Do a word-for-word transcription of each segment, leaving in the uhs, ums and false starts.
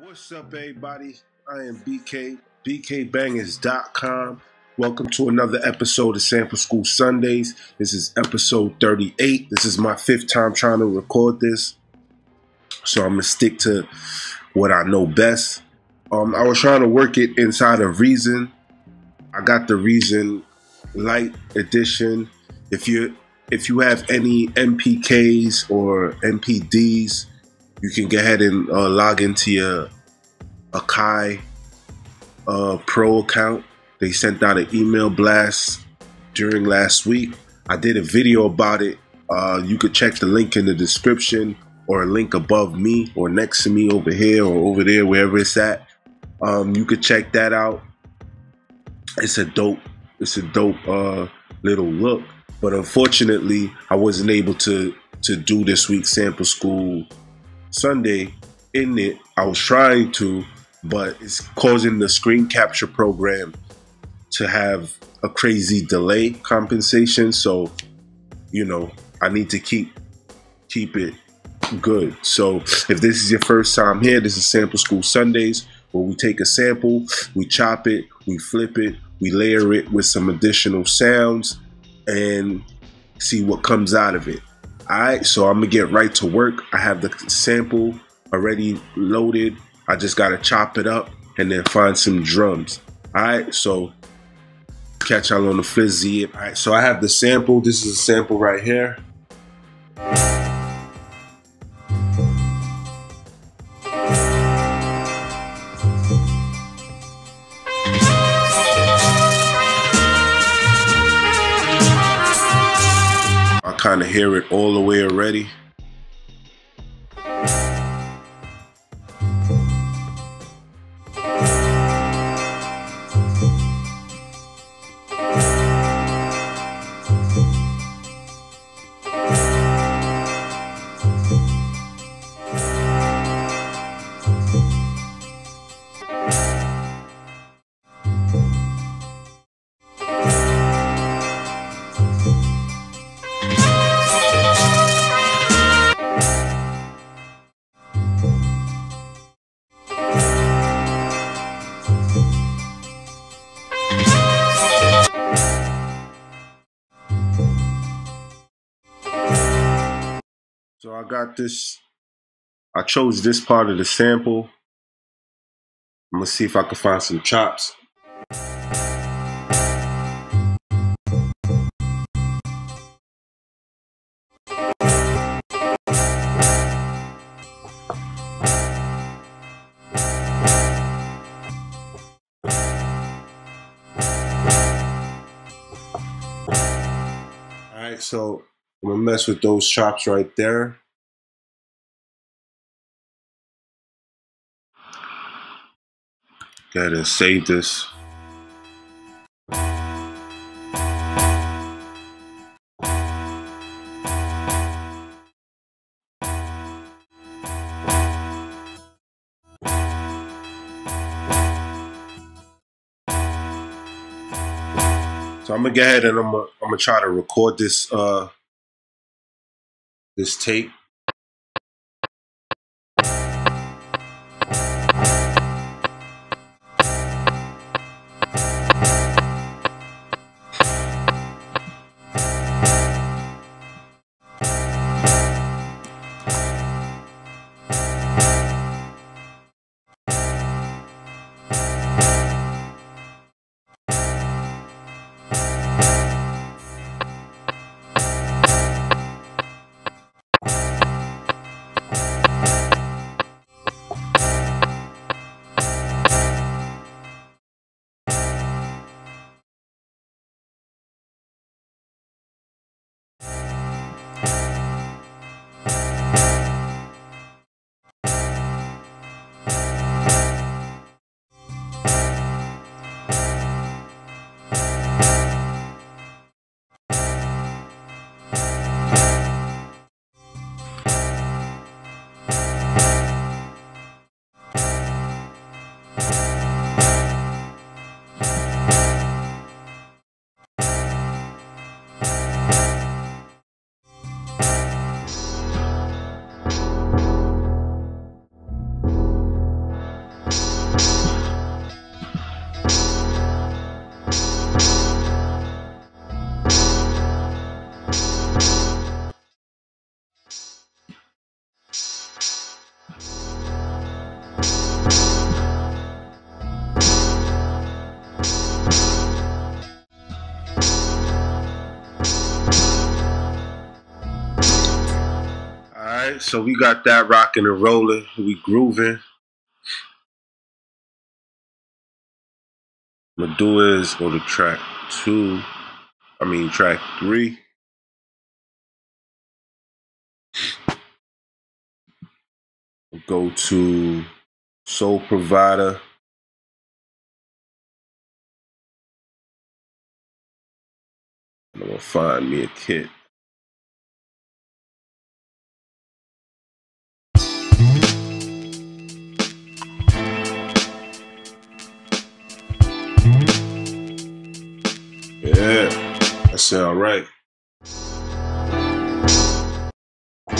What's up, everybody? I am B K, B K Bangers dot com. Welcome to another episode of Sample School Sundays. This is episode thirty-eight. This is my fifth time trying to record this, so I'm going to stick to what I know best. Um, I was trying to work it inside of Reason. I got the Reason Light Edition. If you, if you have any M P Ks or M P Ds, you can go ahead and uh, log into your Akai uh, Pro account. They sent out an email blast during last week. I did a video about it. Uh, you could check the link in the description or a link above me or next to me over here or over there, wherever it's at. Um, you could check that out. It's a dope, it's a dope uh, little look. But unfortunately, I wasn't able to, to do this week's Sample School Sunday in it. I was trying to, but it's causing the screen capture program to have a crazy delay compensation. So, you know, I need to keep keep it good. So if this is your first time here, this is Sample School Sundays, where we take a sample, we chop it, we flip it, we layer it with some additional sounds and see what comes out of it. Alright, so I'm gonna get right to work. I have the sample already loaded. I just gotta chop it up and then find some drums. Alright, so catch y'all on the flizzy. Alright, so I have the sample. This is a sample right here. Kind of hear it all the way already. So I got this, I chose this part of the sample. I'm gonna see if I can find some chops. All right, so I'm gonna mess with those chops right there. Gotta save this. So I'm gonna go ahead and I'm gonna, I'm gonna try to record this uh this tape. So we got that rocking and rolling. We grooving. I'm gonna do is go to track two. I mean track three. Go to Soul Provider. I'm gonna find me a kit. Yeah, that sound right. I'm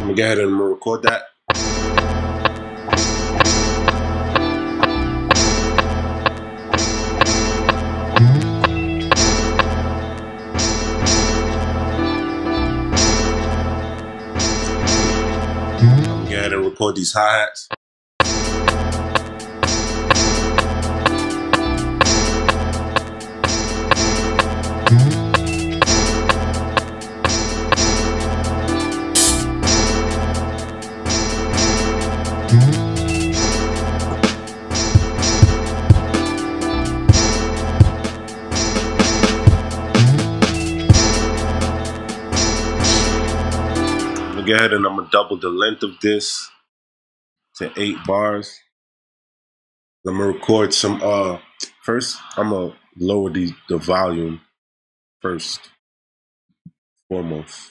gonna go ahead and record that. Record these hi-hats. I'm gonna go ahead and I'm gonna double the length of this to eight bars. I'm gonna record some, uh, first I'm gonna lower the, the volume first, foremost.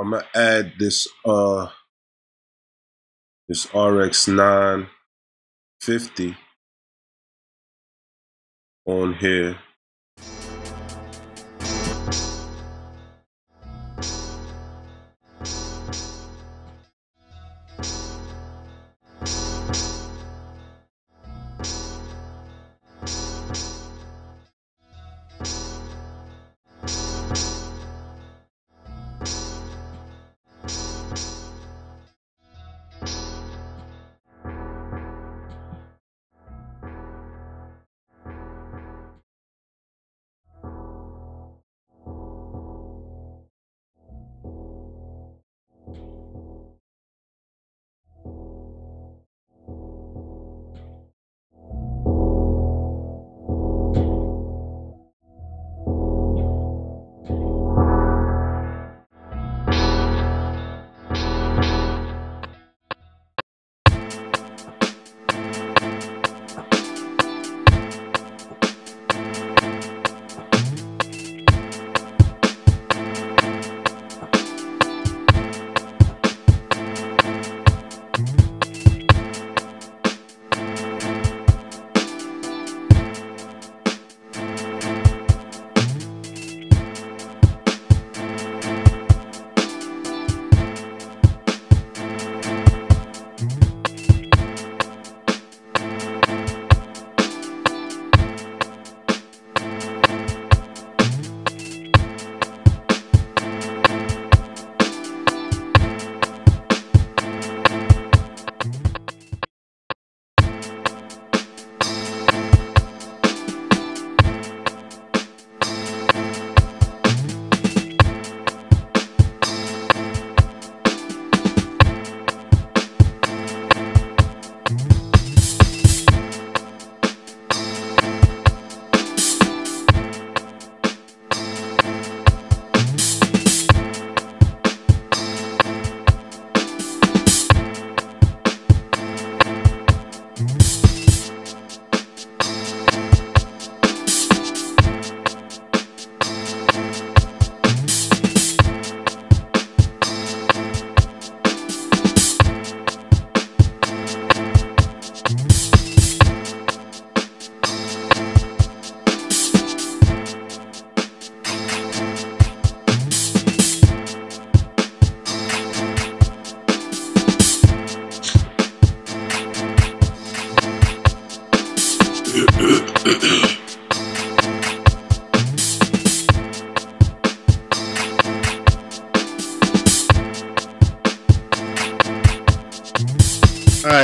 I'm gonna add this uh this R X nine fifty on here.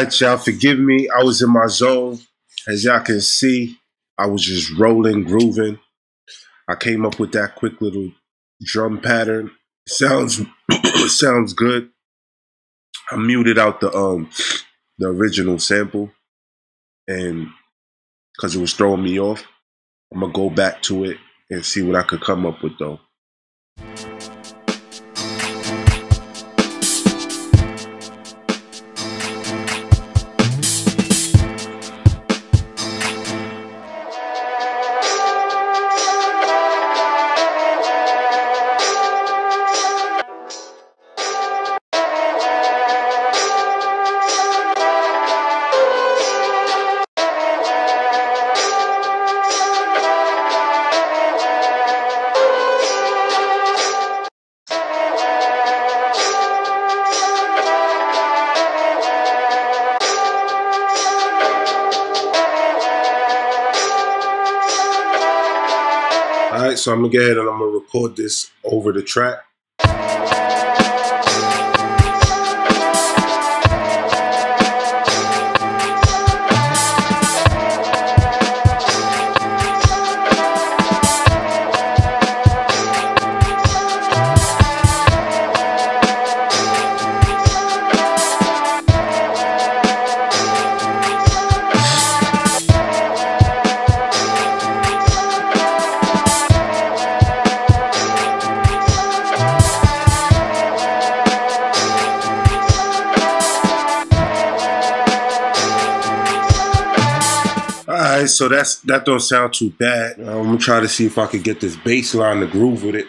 right, y'all, forgive me. I was in my zone. As y'all can see, I was just rolling, grooving. I came up with that quick little drum pattern. Sounds sounds good. I muted out the um the original sample, and because it was throwing me off, I'm gonna go back to it and see what I could come up with though. Alright, so I'm gonna go ahead and I'm gonna record this over the track. So that's that don't sound too bad. I'm gonna try to see if I could get this bass line to groove with it.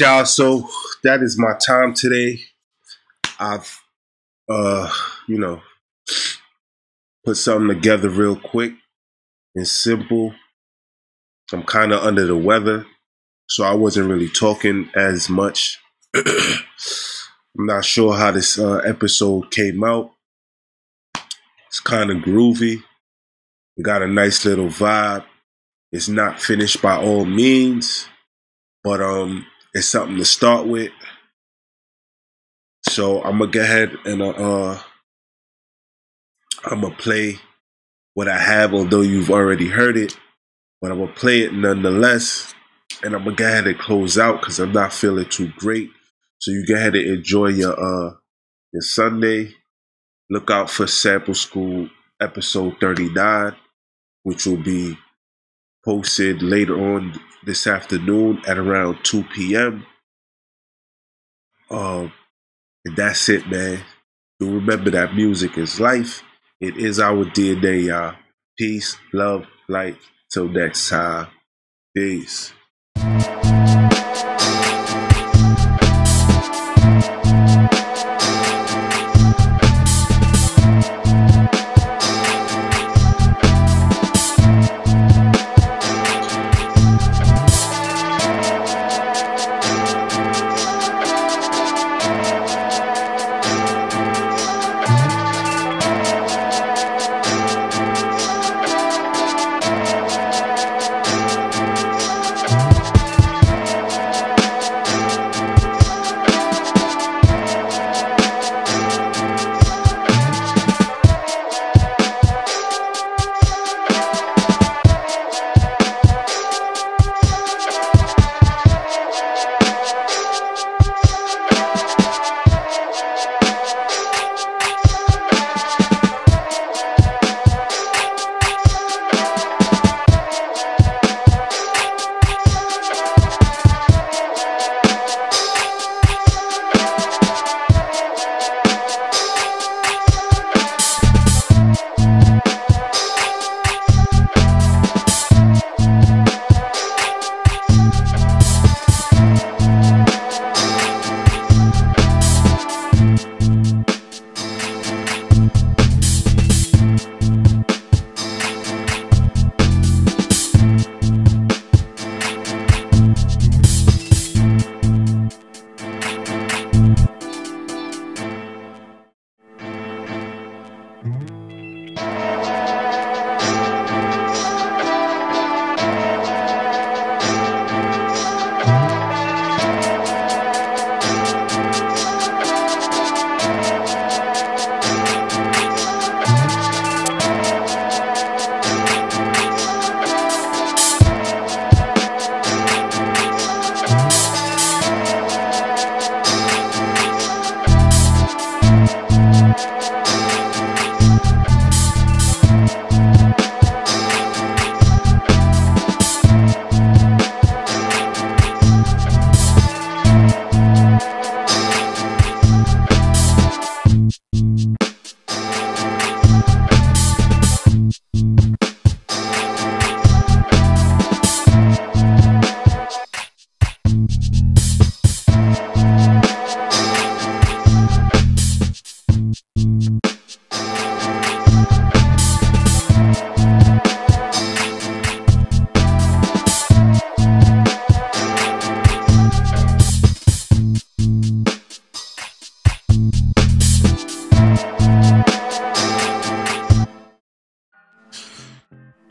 Y'all, so that is my time today. I've uh you know put something together real quick and simple. I'm kind of under the weather, so I wasn't really talking as much. I'm not sure how this uh, episode came out. It's kind of groovy. We got a nice little vibe. It's not finished by all means, but um it's something to start with. So I'm going to go ahead and uh, uh, I'm going to play what I have, although you've already heard it. But I'm going to play it nonetheless. And I'm going to go ahead and close out because I'm not feeling too great. So you go ahead and enjoy your, uh, your Sunday. Look out for Sample School episode thirty-nine, which will be posted later on this afternoon at around two P M Um, and that's it, man. Do remember that music is life. It is our D N A, y'all. Peace, love, light. Till next time. Peace.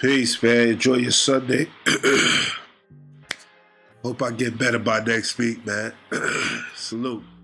Peace, man. Enjoy your Sunday. Hope I get better by next week, man. Salute.